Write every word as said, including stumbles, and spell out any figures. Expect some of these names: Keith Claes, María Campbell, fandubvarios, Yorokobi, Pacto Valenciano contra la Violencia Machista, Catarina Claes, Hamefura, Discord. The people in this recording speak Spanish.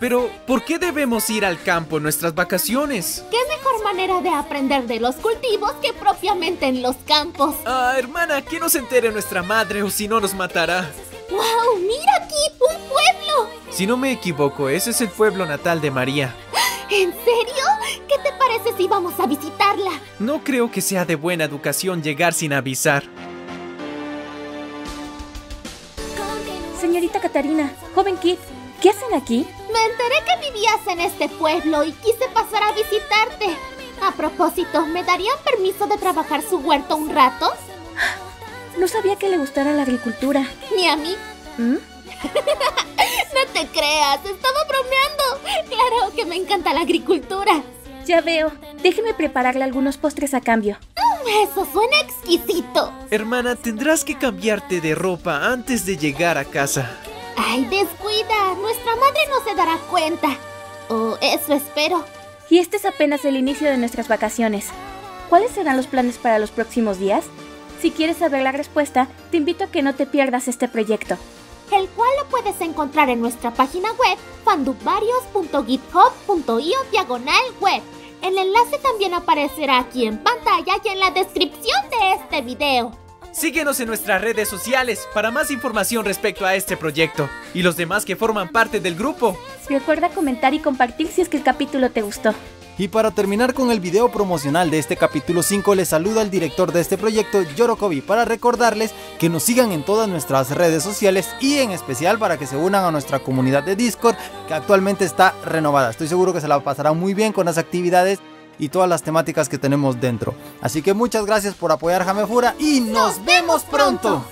Pero, ¿por qué debemos ir al campo en nuestras vacaciones? ¿Qué mejor manera de aprender de los cultivos que propiamente en los campos? Ah, hermana, que no se entere nuestra madre o si no nos matará. ¡Wow! ¡Mira aquí! ¡Un pueblo! Si no me equivoco, ese es el pueblo natal de María. ¿En serio? ¿Qué te parece si vamos a visitarla? No creo que sea de buena educación llegar sin avisar. Señorita Catarina, joven Keith, ¿qué hacen aquí? Me enteré que vivías en este pueblo y quise pasar a visitarte. A propósito, ¿me darían permiso de trabajar su huerto un rato? No sabía que le gustara la agricultura. ¿Ni a mí? ¿Mm? No te creas, estaba bromeando. Claro que me encanta la agricultura. Ya veo. Déjeme prepararle algunos postres a cambio. Eso suena exquisito. Hermana, tendrás que cambiarte de ropa antes de llegar a casa. Ay, descuida. Nuestra madre no se dará cuenta. Oh, eso espero. Y este es apenas el inicio de nuestras vacaciones. ¿Cuáles serán los planes para los próximos días? Si quieres saber la respuesta, te invito a que no te pierdas este proyecto, el cual lo puedes encontrar en nuestra página web fandubvarios punto github punto i o diagonal web. El enlace también aparecerá aquí en pantalla y en la descripción de este video. Síguenos en nuestras redes sociales para más información respecto a este proyecto y los demás que forman parte del grupo. Recuerda comentar y compartir si es que el capítulo te gustó. Y para terminar con el video promocional de este capítulo cinco, les saluda el director de este proyecto, Yorokobi, para recordarles que nos sigan en todas nuestras redes sociales y en especial para que se unan a nuestra comunidad de Discord, que actualmente está renovada. Estoy seguro que se la pasará muy bien con las actividades y todas las temáticas que tenemos dentro. Así que muchas gracias por apoyar Hamefura y nos vemos pronto.